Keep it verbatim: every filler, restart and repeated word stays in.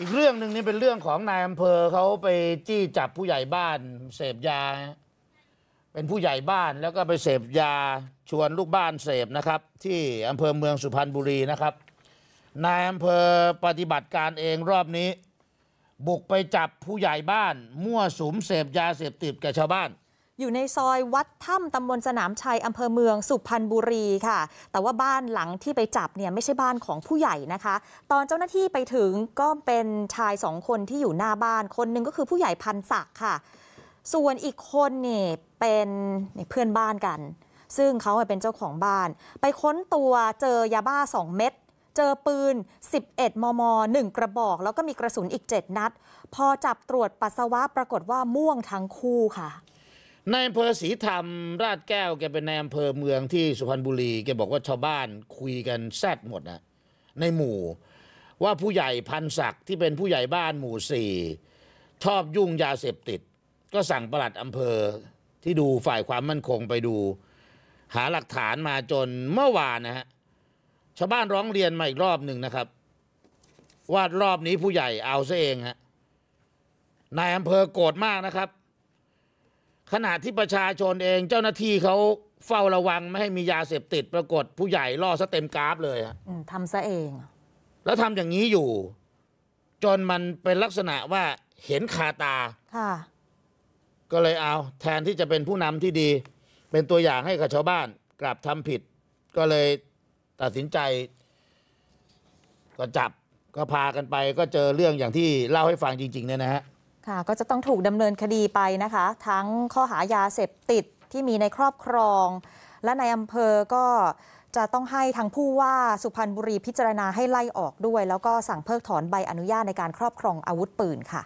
อีกเรื่องหนึ่งนี่เป็นเรื่องของนายอำเภอเขาไปจี้จับผู้ใหญ่บ้านเสพยาเป็นผู้ใหญ่บ้านแล้วก็ไปเสพยาชวนลูกบ้านเสพนะครับที่อำเภอเมืองสุพรรณบุรีนะครับนายอำเภอปฏิบัติการเองรอบนี้บุกไปจับผู้ใหญ่บ้านมั่วสุมเสพยาเสพติดแก่ชาวบ้านอยู่ในซอยวัดถ้ำตำบลสนามชัยอำเภอเมืองสุพรรณบุรีค่ะแต่ว่าบ้านหลังที่ไปจับเนี่ยไม่ใช่บ้านของผู้ใหญ่นะคะตอนเจ้าหน้าที่ไปถึงก็เป็นชายสองคนที่อยู่หน้าบ้านคนนึงก็คือผู้ใหญ่พันศักดิ์ค่ะส่วนอีกคนเนี่ยเป็นเพื่อนบ้านกันซึ่งเขาเป็นเจ้าของบ้านไปค้นตัวเจอยาบ้าสองเม็ดเจอปืนสิบเอ็ดมมหนึ่งกระบอกแล้วก็มีกระสุนอีกเจ็ดนัดพอจับตรวจปัสสาวะปรากฏว่าม่วงทั้งคู่ค่ะนายอำเภอศรีธรรมราชแก้วแกเป็นนายอำเภอเมืองที่สุพรรณบุรีแกบอกว่าชาวบ้านคุยกันแซดหมดนะในหมู่ว่าผู้ใหญ่พันศักดิ์ที่เป็นผู้ใหญ่บ้านหมู่สี่ชอบยุ่งยาเสพติดก็สั่งปลัดอำเภอที่ดูฝ่ายความมั่นคงไปดูหาหลักฐานมาจนเมื่อวานนะฮะชาวบ้านร้องเรียนมาอีกรอบหนึ่งนะครับว่ารอบนี้ผู้ใหญ่เอาซะเองฮะนายอำเภอโกรธมากนะครับขณะที่ประชาชนเองเจ้าหน้าที่เขาเฝ้าระวังไม่ให้มียาเสพติดปรากฏผู้ใหญ่ล่อซะเต็มกราฟเลยทำซะเองแล้วทำอย่างนี้อยู่จนมันเป็นลักษณะว่าเห็นคาตาค่ะก็เลยเอาแทนที่จะเป็นผู้นำที่ดีเป็นตัวอย่างให้กับชาวบ้านกลับทำผิดก็เลยตัดสินใจก็จับก็พากันไปก็เจอเรื่องอย่างที่เล่าให้ฟังจริงๆเนี่ยนะฮะค่ะก็จะต้องถูกดำเนินคดีไปนะคะทั้งข้อหายาเสพติดที่มีในครอบครองและในอำเภอก็จะต้องให้ทางผู้ว่าสุพรรณบุรีพิจารณาให้ไล่ออกด้วยแล้วก็สั่งเพิกถอนใบอนุญาตในการครอบครองอาวุธปืนค่ะ